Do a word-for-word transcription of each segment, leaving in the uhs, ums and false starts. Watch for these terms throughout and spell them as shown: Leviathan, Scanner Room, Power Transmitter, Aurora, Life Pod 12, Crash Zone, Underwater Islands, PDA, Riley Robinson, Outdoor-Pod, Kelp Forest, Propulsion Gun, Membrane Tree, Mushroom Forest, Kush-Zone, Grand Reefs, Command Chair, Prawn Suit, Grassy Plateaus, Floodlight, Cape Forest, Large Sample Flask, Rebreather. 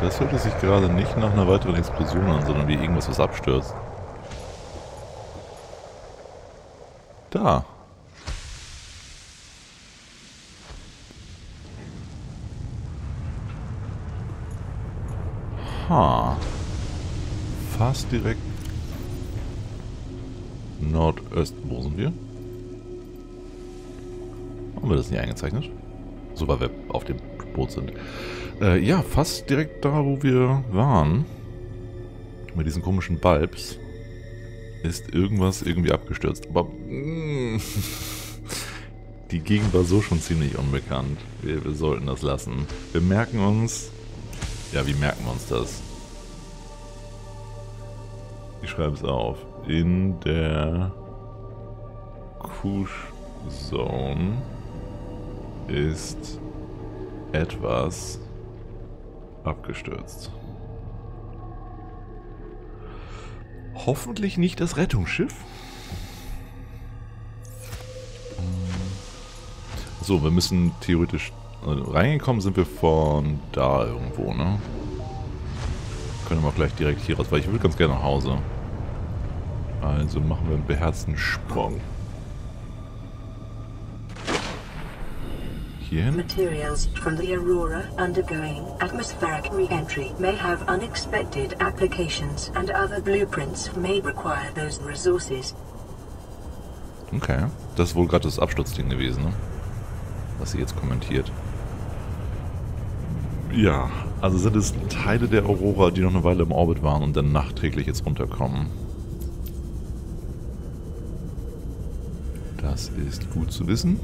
Das hörte sich gerade nicht nach einer weiteren Explosion an, sondern wie irgendwas, was abstürzt. Da. Ha. Fast direkt Nordösten. Wo sind wir? Haben wir das nicht eingezeichnet? So, weil wir auf dem Boot sind. Äh, ja, fast direkt da, wo wir waren. Mit diesen komischen Bulbs. Ist irgendwas irgendwie abgestürzt. Aber mm, die Gegend war so schon ziemlich unbekannt. Wir, wir sollten das lassen. Wir merken uns... Ja, wie merken wir uns das? Ich schreibe es auf. In der Kush-Zone ist etwas abgestürzt. Hoffentlich nicht das Rettungsschiff. So, wir müssen theoretisch... Also reingekommen sind wir von da irgendwo, ne? Können wir auch gleich direkt hier raus, weil ich würde ganz gerne nach Hause. Also machen wir einen beherzten Sprung. Hierhin? Materials from the Aurora undergoing atmospheric re-entry may have unexpected applications and other blueprints may require those resources. Okay, das ist wohl gerade das Absturzding gewesen, ne? Was sie jetzt kommentiert. Ja, also sind es Teile der Aurora, die noch eine Weile im Orbit waren und dann nachträglich jetzt runterkommen. Das ist gut zu wissen.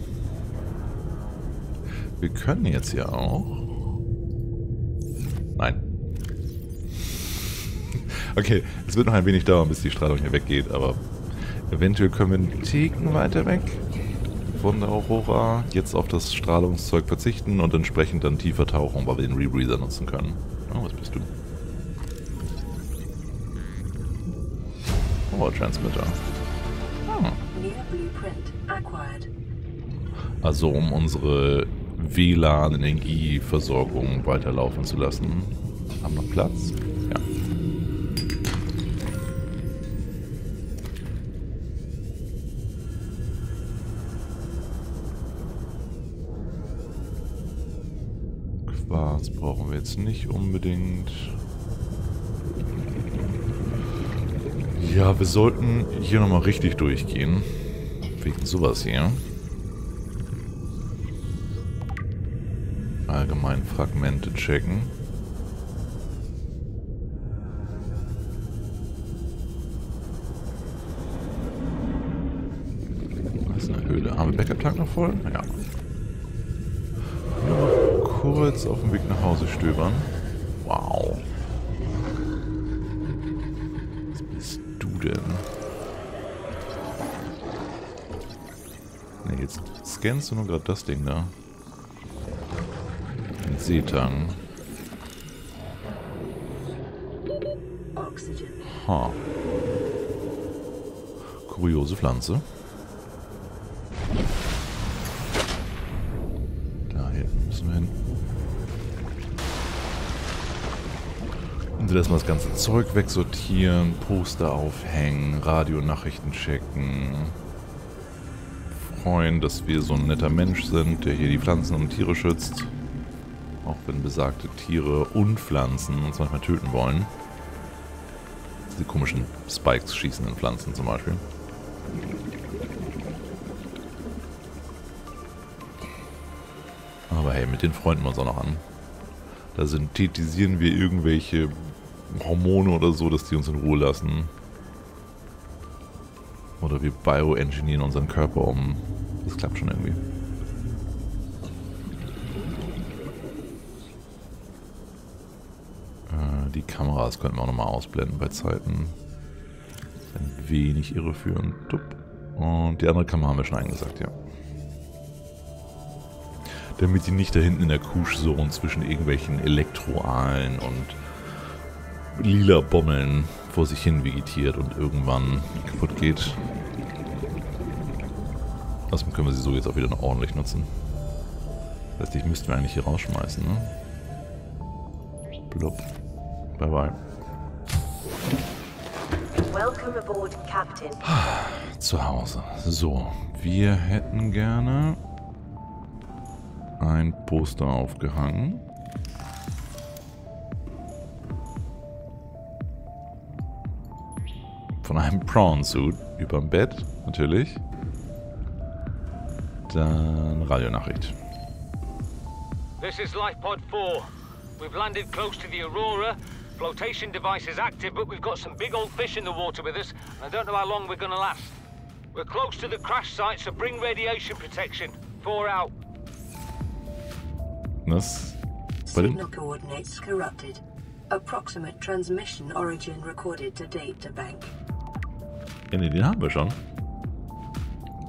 Wir können jetzt ja auch... Nein. Okay, es wird noch ein wenig dauern, bis die Strahlung hier weggeht, aber eventuell können wir einen Ticken weiter weg von der Aurora jetzt auf das Strahlungszeug verzichten und entsprechend dann tiefer tauchen, weil wir den Rebreather nutzen können. Oh, was bist du? Power Transmitter. Hm. Also um unsere W LAN-Energieversorgung weiterlaufen zu lassen. Haben wir noch Platz? Ja. Quarz brauchen wir jetzt nicht unbedingt. Ja, wir sollten hier nochmal richtig durchgehen. Wegen sowas hier. Allgemein Fragmente checken. Was ist eine Höhle? Haben wir Backup-Tank noch voll? Ja. Nur kurz auf dem Weg nach Hause stöbern. Wow. Was bist du denn? Ne, jetzt scannst du nur gerade das Ding da. Seetang. Ha. Kuriose Pflanze. Da hinten müssen wir hin. Und erstmal das ganze Zeug wegsortieren, Poster aufhängen, Radionachrichten checken. Freuen, dass wir so ein netter Mensch sind, der hier die Pflanzen und Tiere schützt. Auch wenn besagte Tiere und Pflanzen uns manchmal töten wollen. Diese komischen Spikes schießenden Pflanzen zum Beispiel. Aber hey, mit den freunden wir uns auch noch an. Da synthetisieren wir irgendwelche Hormone oder so, dass die uns in Ruhe lassen. Oder wir bioengineeren unseren Körper um. Das klappt schon irgendwie. Die Kameras könnten wir auch nochmal ausblenden bei Zeiten. Ein wenig irreführend. Und die andere Kamera haben wir schon eingesagt, ja. Damit sie nicht da hinten in der Kush-Zone zwischen irgendwelchen Elektroalen und lila Bommeln vor sich hin vegetiert und irgendwann kaputt geht. Außerdem können wir sie so jetzt auch wieder noch ordentlich nutzen. Das heißt, ich müsste wir eigentlich hier rausschmeißen, ne? Blub. Bye bye. Welcome aboard, Captain. Zu Hause. So, wir hätten gerne ein Poster aufgehangen. Von einem Prawn Suit überm Bett, natürlich. Dann Radionachricht. This is Life Pod four. We've landed close to the Aurora. Flotation device is active, but we've got some big old fish in the water with us, and I don't know how long we're gonna last. We're close to the crash site, so bring radiation protection. Four out. Was? Signal coordinates corrupted. Approximate transmission origin recorded to data bank. Ja, nee, den haben wir schon.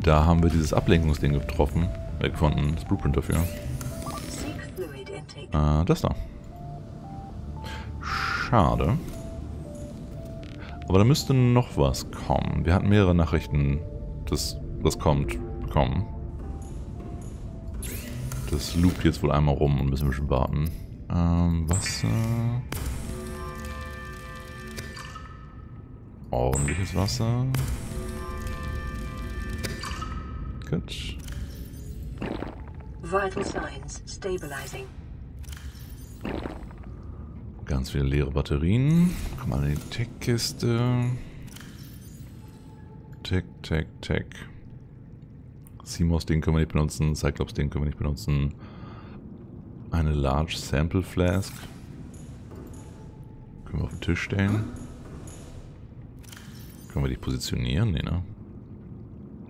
Da haben wir dieses Ablenkungsding getroffen. Wir konnten das Blueprint dafür. Äh, das da. Schade. Aber da müsste noch was kommen. Wir hatten mehrere Nachrichten, das was kommt, bekommen. Das loopt jetzt wohl einmal rum und müssen ein bisschen warten. Ähm, Wasser. Ordentliches Wasser. Gut. Vital Signs stabilizing. Ganz viele leere Batterien. Komm mal in die Tech-Kiste. Tech, Tech, Tech. C M O S-Ding können wir nicht benutzen. Cyclops-Ding können wir nicht benutzen. Eine Large Sample Flask. Können wir auf den Tisch stellen. Können wir die positionieren? Nee, ne?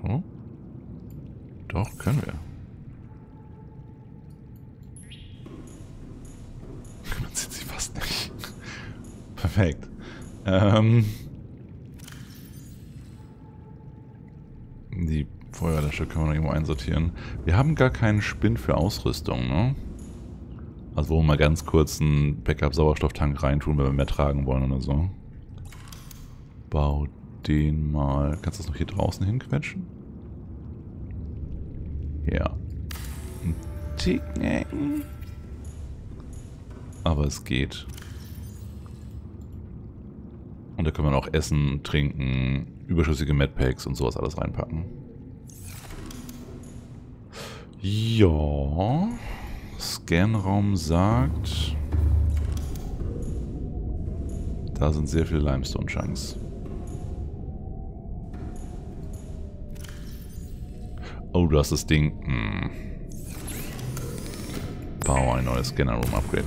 Oh. Doch, können wir. Man sieht sie fast nicht. Perfekt. Ähm. Die Feuerlöscher können wir noch irgendwo einsortieren. Wir haben gar keinen Spinn für Ausrüstung, ne? Also wo wir mal ganz kurz einen Backup-Sauerstofftank reintun, wenn wir mehr tragen wollen oder so. Bau den mal. Kannst du das noch hier draußen hinquetschen? Ja. Ein Ticken Ecken. Aber es geht. Und da können wir noch Essen, Trinken, überschüssige Medpacks und sowas alles reinpacken. Ja. Scanraum sagt, da sind sehr viele Limestone-Chunks. Oh, du hast das Ding. Hm. Bau ein neues Scanner-Room-Upgrade.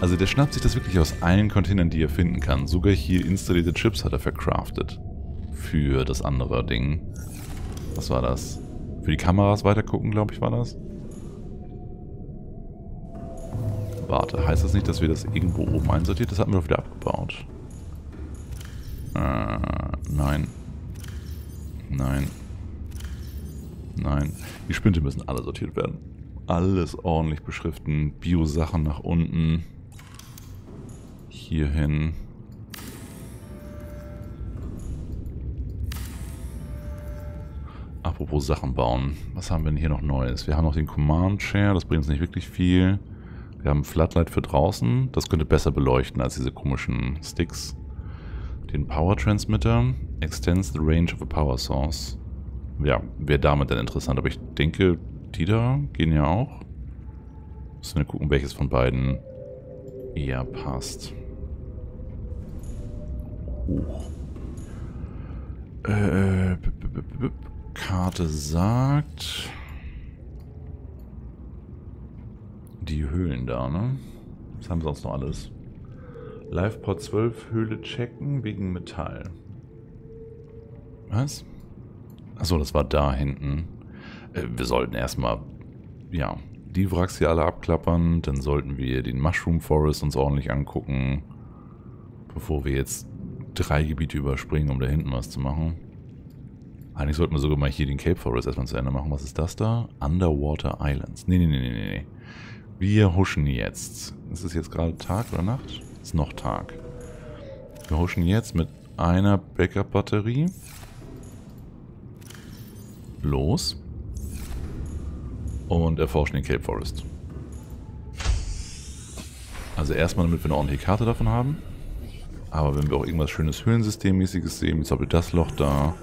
Also der schnappt sich das wirklich aus allen Containern, die er finden kann. Sogar hier installierte Chips hat er verkraftet. Für das andere Ding. Was war das? Für die Kameras weitergucken, glaube ich, war das. Warte, heißt das nicht, dass wir das irgendwo oben einsortiert? Das hatten wir doch wieder abgebaut. Äh, nein. Nein. Nein. Die Spinte müssen alle sortiert werden. Alles ordentlich beschriften. Bio-Sachen nach unten. Hier hin. Apropos Sachen bauen. Was haben wir denn hier noch Neues? Wir haben noch den Command Chair. Das bringt uns nicht wirklich viel. Wir haben ein Floodlight für draußen. Das könnte besser beleuchten als diese komischen Sticks. Den Power Transmitter. Extends the range of a power source. Ja, wäre damit dann interessant. Aber ich denke, die da gehen ja auch. Müssen wir gucken, welches von beiden eher passt. Huch. Äh, Karte sagt... Die Höhlen da, ne? Was haben wir sonst noch alles? Life Pod zwölf Höhle checken wegen Metall. Was? Achso, das war da hinten. Äh, wir sollten erstmal, ja, die Wracks hier alle abklappern. Dann sollten wir den Mushroom Forest uns ordentlich angucken. Bevor wir jetzt drei Gebiete überspringen, um da hinten was zu machen. Eigentlich sollten wir sogar mal hier den Cape Forest erstmal zu Ende machen. Was ist das da? Underwater Islands. Nee, nee, nee, nee, nee. Wir huschen jetzt. Ist es jetzt gerade Tag oder Nacht? Ist noch Tag. Wir huschen jetzt mit einer Backup-Batterie. Los. Und erforschen den Kelp Forest. Also erstmal, damit wir eine ordentliche Karte davon haben. Aber wenn wir auch irgendwas schönes Höhlensystemmäßiges sehen, wie zum Beispiel das Loch da,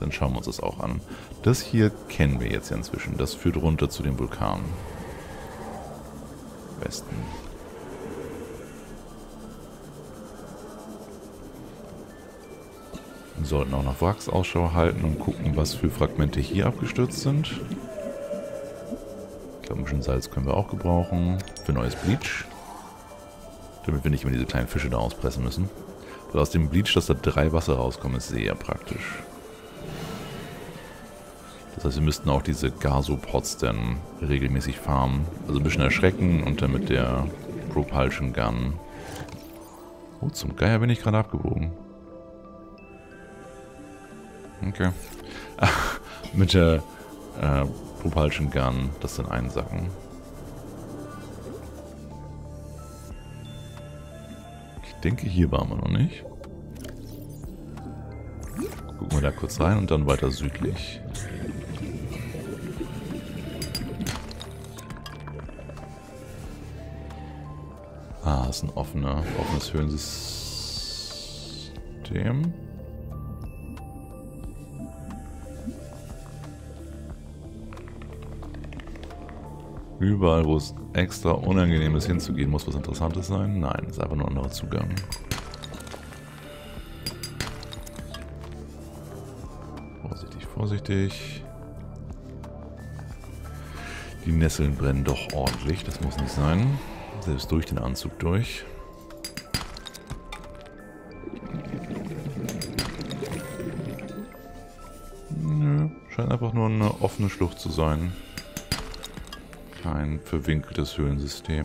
dann schauen wir uns das auch an. Das hier kennen wir jetzt ja inzwischen. Das führt runter zu den Vulkanen. Westen. Wir sollten auch nach Wracks Ausschau halten und gucken, was für Fragmente hier abgestürzt sind. Ich glaube, ein bisschen Salz können wir auch gebrauchen. Für neues Bleach. Damit wir nicht immer diese kleinen Fische da auspressen müssen. Weil aus dem Bleach, dass da drei Wasser rauskommen, ist sehr praktisch. Das heißt, wir müssten auch diese Gasopods dann regelmäßig farmen. Also ein bisschen erschrecken und dann mit der Propulsion Gun. Oh, zum Geier bin ich gerade abgebogen. Okay. Ach, mit der äh, Propulsion Gun das dann einsacken. Ich denke, hier waren wir noch nicht. Gucken wir da kurz rein und dann weiter südlich. Ah, ist ein offener, offenes Höhlensystem. Überall, wo es extra unangenehm ist, hinzugehen, muss was Interessantes sein. Nein, ist einfach nur ein anderer Zugang. Vorsichtig, vorsichtig. Die Nesseln brennen doch ordentlich, das muss nicht sein. Selbst durch den Anzug durch. Nö, scheint einfach nur eine offene Schlucht zu sein. Kein verwinkeltes Höhlensystem.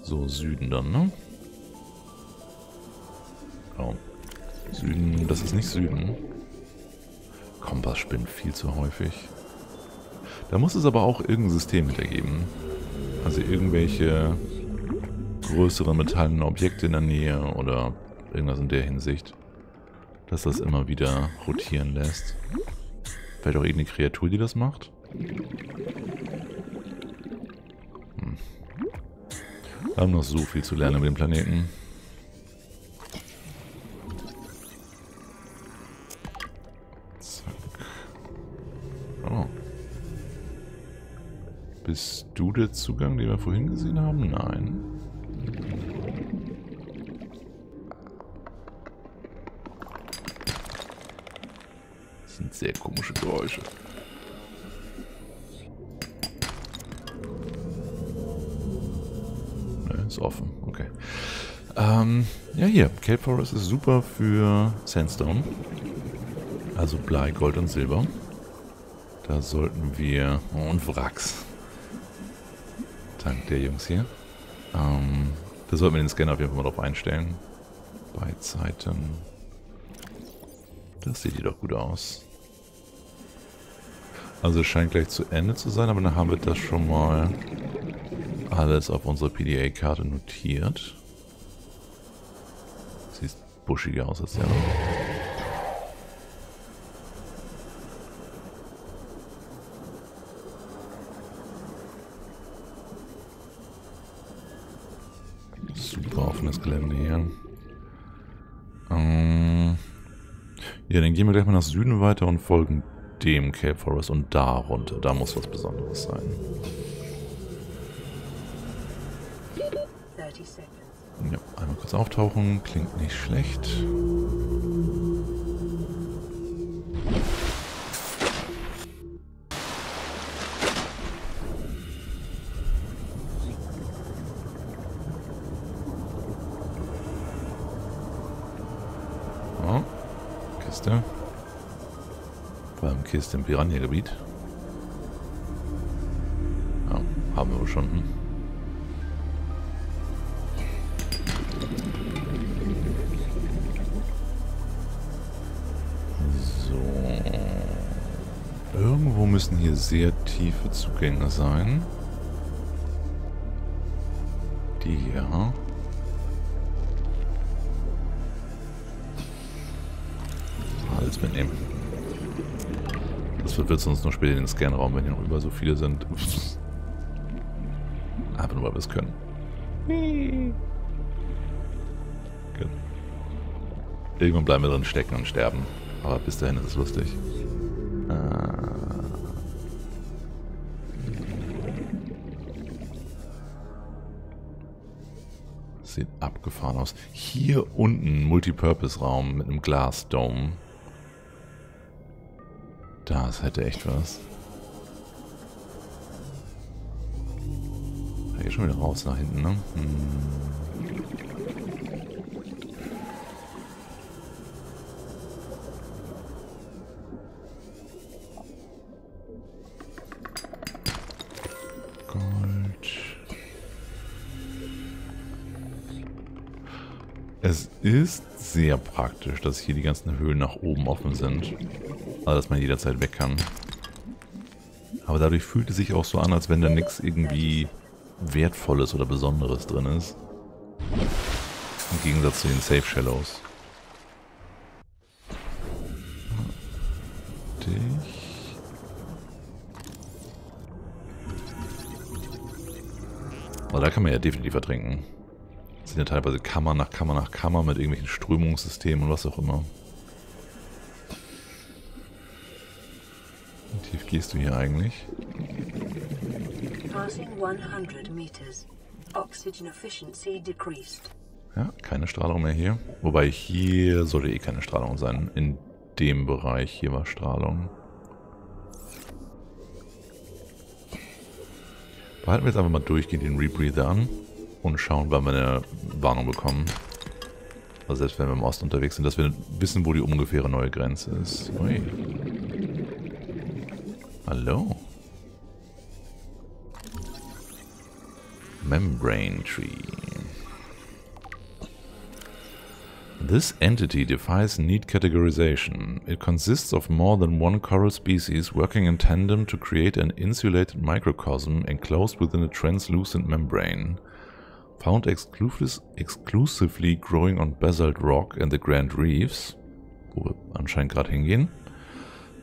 So, Süden dann, ne? Oh. Süden, das ist nicht Süden. Kompass spinnt viel zu häufig. Da muss es aber auch irgendein System hintergeben. Also irgendwelche größeren metallenen Objekte in der Nähe oder irgendwas in der Hinsicht, dass das immer wieder rotieren lässt. Vielleicht auch irgendeine Kreatur, die das macht. Hm. Wir haben noch so viel zu lernen mit dem Planeten. Zack. Oh. Bist du der Zugang, den wir vorhin gesehen haben? Nein. Sehr komische Geräusche. Ne, ist offen. Okay. Ähm, ja, hier. Cape Forest ist super für Sandstone. Also Blei, Gold und Silber. Da sollten wir... Oh, und Wracks. Dank der Jungs hier. Ähm, da sollten wir den Scanner auf jeden Fall mal drauf einstellen. Bei Zeiten. Das sieht jedoch gut aus. Also es scheint gleich zu Ende zu sein, aber dann haben wir das schon mal alles auf unserer P D A-Karte notiert. Sieht buschiger aus als der andere. Super offenes Gelände hier. Ähm ja, dann gehen wir gleich mal nach Süden weiter und folgen dem Cape Forest und da runter. Da muss was Besonderes sein. Ja, einmal kurz auftauchen. Klingt nicht schlecht. Oh, Kiste. Beim Kiste im Piranha-Gebiet. Ja, haben wir wohl schon. Hm? So. Irgendwo müssen hier sehr tiefe Zugänge sein. Die hier, hm? Alles mitnehmen. Das wird uns nur später in den Scanraum, wenn hier noch über so viele sind. Einfach nur, weil wir es können. Whee. Gut. Irgendwann bleiben wir drin stecken und sterben. Aber bis dahin ist es lustig. Äh... Sieht abgefahren aus. Hier unten Multipurpose-Raum mit einem Glasdome. Das hätte echt was. Da geht schon wieder raus nach hinten, ne? Hm. Es ist sehr praktisch, dass hier die ganzen Höhlen nach oben offen sind. Also, dass man jederzeit weg kann. Aber dadurch fühlt es sich auch so an, als wenn da nichts irgendwie Wertvolles oder Besonderes drin ist. Im Gegensatz zu den Safe Shallows. Dich. Aber da kann man ja definitiv ertrinken. Das sind ja teilweise Kammer nach Kammer nach Kammer mit irgendwelchen Strömungssystemen und was auch immer. Wie tief gehst du hier eigentlich? Ja, keine Strahlung mehr hier. Wobei hier sollte eh keine Strahlung sein. In dem Bereich hier war Strahlung. Behalten wir jetzt einfach mal durchgehend den Rebreather an. Und schauen, wann wir eine Warnung bekommen. Also selbst wenn wir im Osten unterwegs sind, dass wir wissen, wo die ungefähre neue Grenze ist. Ui. Hallo. Membrane Tree. This entity defies neat categorization. It consists of more than one coral species working in tandem to create an insulated microcosm enclosed within a translucent membrane. Found exclusively growing on basalt rock and the Grand Reefs, wo wir anscheinend gerade hingehen.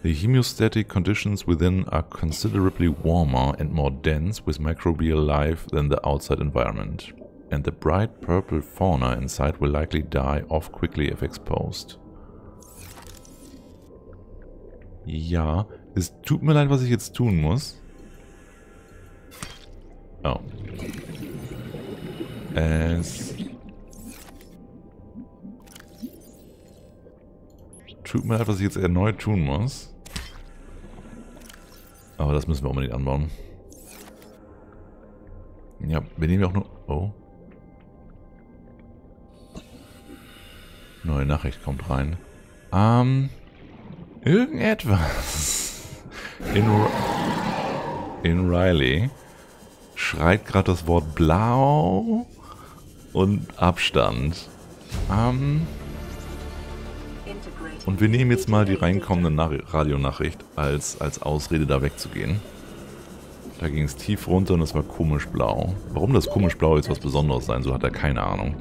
The hemostatic conditions within are considerably warmer and more dense with microbial life than the outside environment. And the bright purple fauna inside will likely die off quickly if exposed. Ja, es tut mir leid, was ich jetzt tun muss. Oh. Es tut mir leid, was ich jetzt erneut tun muss. Aber das müssen wir unbedingt anbauen. Ja, wir nehmen ja auch nur... Oh. Neue Nachricht kommt rein. Ähm... Irgendetwas. In, in Riley schreit gerade das Wort blau... und Abstand. Ähm. Und wir nehmen jetzt mal die reinkommende Radionachricht als, als Ausrede, da wegzugehen. Da ging es tief runter und es war komisch blau. Warum das komisch blau jetzt was Besonderes sein soll, hat er keine Ahnung.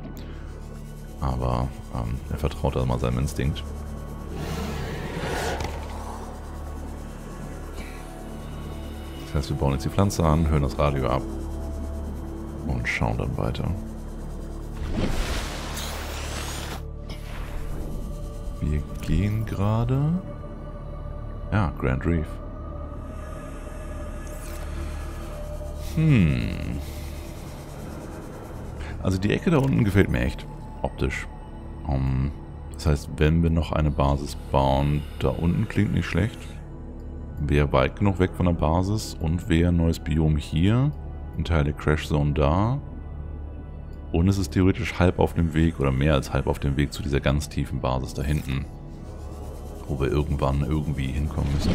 Aber ähm, er vertraut da mal seinem Instinkt. Das heißt, wir bauen jetzt die Pflanze an, hören das Radio ab und schauen dann weiter. Wir gehen gerade... Ja, Grand Reef. Hm. Also die Ecke da unten gefällt mir echt. Optisch. Um, das heißt, wenn wir noch eine Basis bauen, da unten klingt nicht schlecht. Wäre weit genug weg von der Basis und wäre ein neues Biom hier. Ein Teil der Crash Zone da. Und es ist theoretisch halb auf dem Weg oder mehr als halb auf dem Weg zu dieser ganz tiefen Basis da hinten. Wo wir irgendwann irgendwie hinkommen müssen.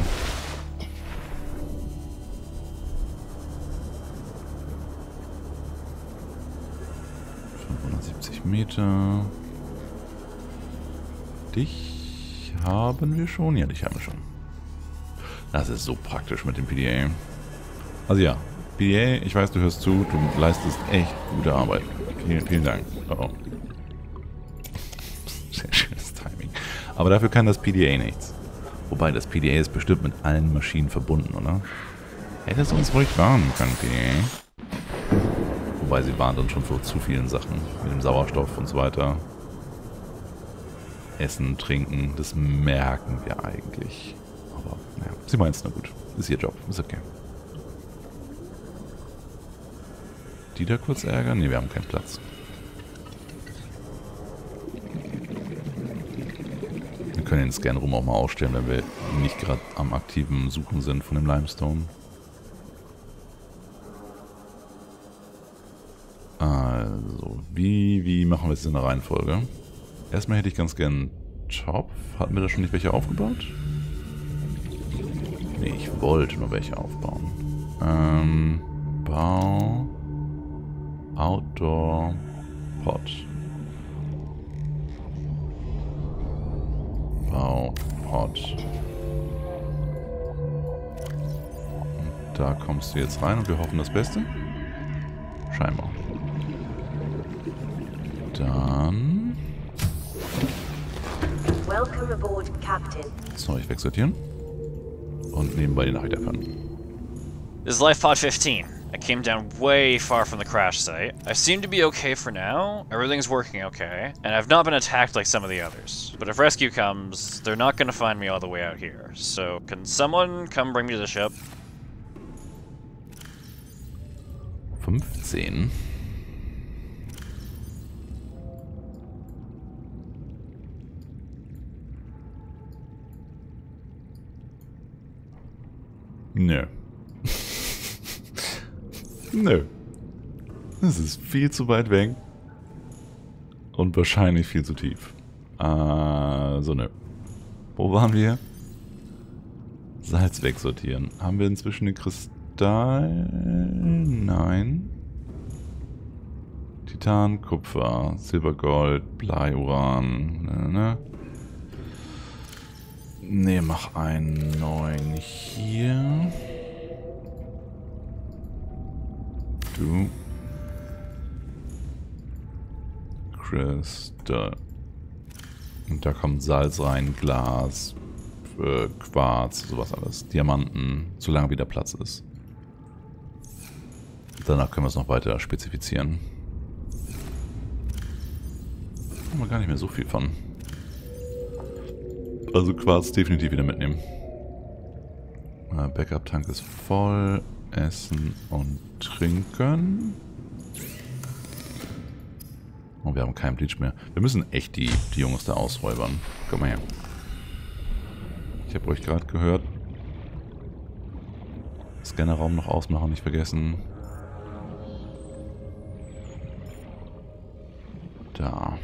fünfhundertsiebzig Meter. Dich haben wir schon. Ja, dich haben wir schon. Das ist so praktisch mit dem P D A. Also ja, P D A, ich weiß, du hörst zu, du leistest echt gute Arbeit. Vielen, vielen Dank. Oh oh. Sehr schönes Timing. Aber dafür kann das P D A nichts. Wobei, das P D A ist bestimmt mit allen Maschinen verbunden, oder? Hättest du uns ruhig warnen können, P D A? wobei sie waren dann schon vor zu vielen Sachen mit dem Sauerstoff und so weiter. Essen, trinken, das merken wir eigentlich. Aber naja, sie meinen es nur gut. Ist ihr Job, ist okay. Die da kurz ärgern? Ne, wir haben keinen Platz. Wir können den Scanner Room auch mal ausstellen, wenn wir nicht gerade am aktiven Suchen sind von dem Limestone. Also, wie, wie machen wir es in der Reihenfolge? Erstmal hätte ich ganz gern einen Topf. Hatten wir da schon nicht welche aufgebaut? Ne, ich wollte nur welche aufbauen. Ähm, Bau... Outdoor-Pod. Bau Pod. Und da kommst du jetzt rein und wir hoffen das Beste. Scheinbar. Dann... Welcome aboard, Captain. So, ich wegsortieren. Und nebenbei die Nachricht erfahren. This is Life Pod fifteen. I came down way far from the crash site. I seem to be okay for now. Everything's working okay. And I've not been attacked like some of the others. But if rescue comes, they're not gonna find me all the way out here. So, can someone come bring me to the ship? fünfzehn. Nö. Nö. Das ist viel zu weit weg. Und wahrscheinlich viel zu tief. Also nö. Wo waren wir? Salz wegsortieren. Haben wir inzwischen den Kristall? Nein. Titan, Kupfer, Silbergold, Blei, Uran. Ne, ne. Ne, mach einen neuen hier. Du. Kristall. Und da kommt Salz rein, Glas, äh, Quarz, sowas alles. Diamanten, solange wieder Platz ist. Danach können wir es noch weiter spezifizieren. Haben wir gar nicht mehr so viel von. Also Quarz definitiv wieder mitnehmen. Backup-Tank ist voll. Essen und trinken. Und wir haben keinen Bleach mehr. Wir müssen echt die, die Jungs da ausräubern. Komm mal her. Ich habe euch gerade gehört. Scannerraum noch ausmachen, nicht vergessen. Da.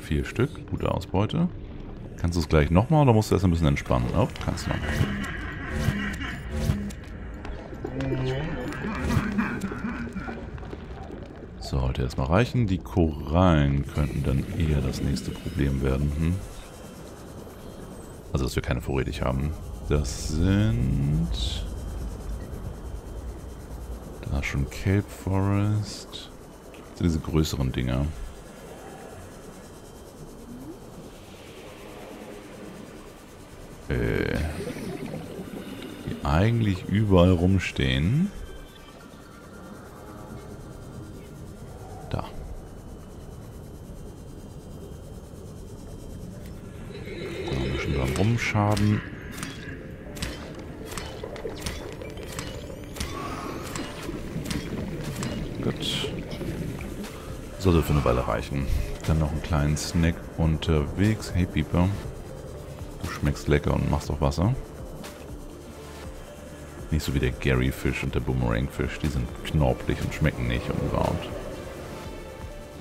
Vier Stück, gute Ausbeute. Kannst du es gleich nochmal oder musst du erst ein bisschen entspannen? Oh, kannst du noch. Sollte erstmal reichen. Die Korallen könnten dann eher das nächste Problem werden. Hm? Also, dass wir keine vorrätig haben. Das sind... Da schon Cape Forest. Das sind diese größeren Dinger. Die eigentlich überall rumstehen. Da. Da ein bisschen dran rumschaben. Gut. Sollte für eine Weile reichen. Dann noch einen kleinen Snack unterwegs. Hey Pieper. Du schmeckst lecker und machst auch Wasser. Nicht so wie der Gary-Fisch und der Boomerang-Fisch. Die sind knorpelig und schmecken nicht und überhaupt.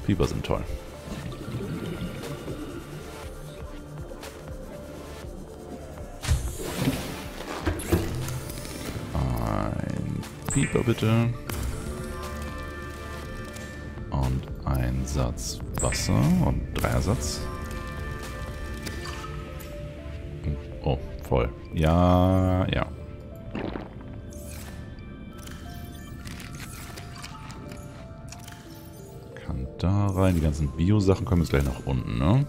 Pieper sind toll. Ein Pieper bitte. Und ein Satz Wasser und Dreiersatz. Oh, voll. Ja, ja. da rein. Die ganzen Bio-Sachen kommen jetzt gleich nach unten, ne?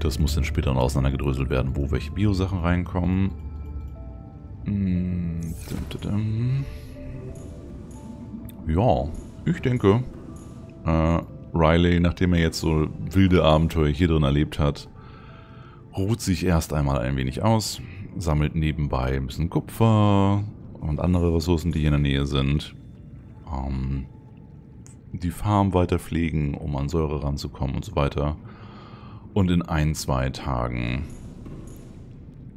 Das muss dann später noch auseinandergedröselt werden, wo welche Bio-Sachen reinkommen. Ja, ich denke, äh, Riley, nachdem er jetzt so wilde Abenteuer hier drin erlebt hat, ruht sich erst einmal ein wenig aus, sammelt nebenbei ein bisschen Kupfer und andere Ressourcen, die hier in der Nähe sind. Ähm, die Farm weiter pflegen, um an Säure ranzukommen und so weiter. Und in ein, zwei Tagen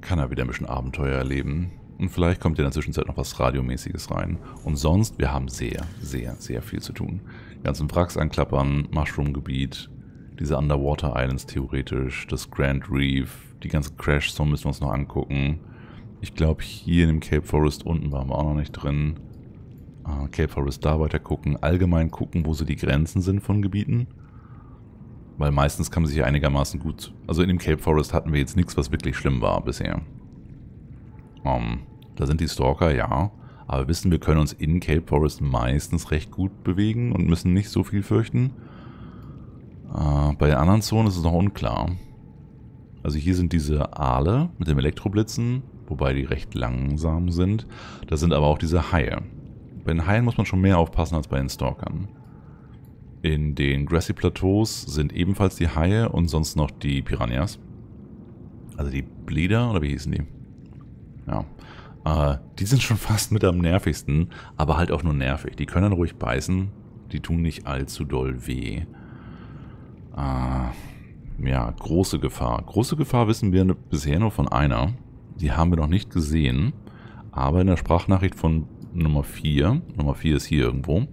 kann er wieder ein bisschen Abenteuer erleben. Und vielleicht kommt ja in der Zwischenzeit noch was Radiomäßiges rein. Und sonst, wir haben sehr, sehr, sehr viel zu tun. Die ganzen Wracks anklappern, Mushroom-Gebiet, diese Underwater Islands theoretisch, das Grand Reef, die ganze Crash Zone müssen wir uns noch angucken. Ich glaube, hier in dem Cape Forest unten waren wir auch noch nicht drin. Uh, Cape Forest da weiter gucken. Allgemein gucken, wo so die Grenzen sind von Gebieten. Weil meistens kann man sich ja einigermaßen gut... Also in dem Cape Forest hatten wir jetzt nichts, was wirklich schlimm war bisher. Um, da sind die Stalker, ja. Aber wir wissen, wir können uns in Cape Forest meistens recht gut bewegen und müssen nicht so viel fürchten. Uh, bei den anderen Zonen ist es noch unklar. Also hier sind diese Aale mit dem Elektroblitzen, wobei die recht langsam sind. Da sind aber auch diese Haie. Bei den Haien muss man schon mehr aufpassen als bei den Stalkern. In den Grassy Plateaus sind ebenfalls die Haie und sonst noch die Piranhas. Also die Bläder, oder wie hießen die? Ja. Äh, die sind schon fast mit am nervigsten, aber halt auch nur nervig. Die können dann ruhig beißen, die tun nicht allzu doll weh. Äh, ja, große Gefahr. Große Gefahr wissen wir bisher nur von einer. Die haben wir noch nicht gesehen, aber in der Sprachnachricht von Nummer vier, Nummer vier ist hier irgendwo,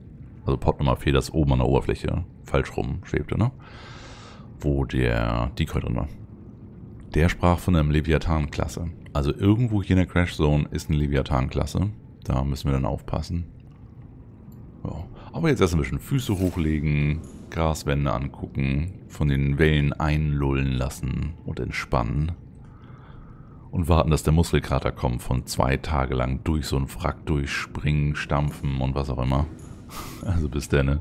also Pod Nummer vier, das oben an der Oberfläche falsch rum schwebte, ne? Wo der Decoy drin war. Der sprach von einem Leviathan-Klasse. Also irgendwo hier in der Crash Zone ist eine Leviathan-Klasse. Da müssen wir dann aufpassen. Ja. Aber jetzt erst ein bisschen Füße hochlegen, Graswände angucken, von den Wellen einlullen lassen und entspannen. Und warten, dass der Muskelkater kommt, von zwei Tage lang durch so ein Wrack durchspringen, stampfen und was auch immer. Also bis dann.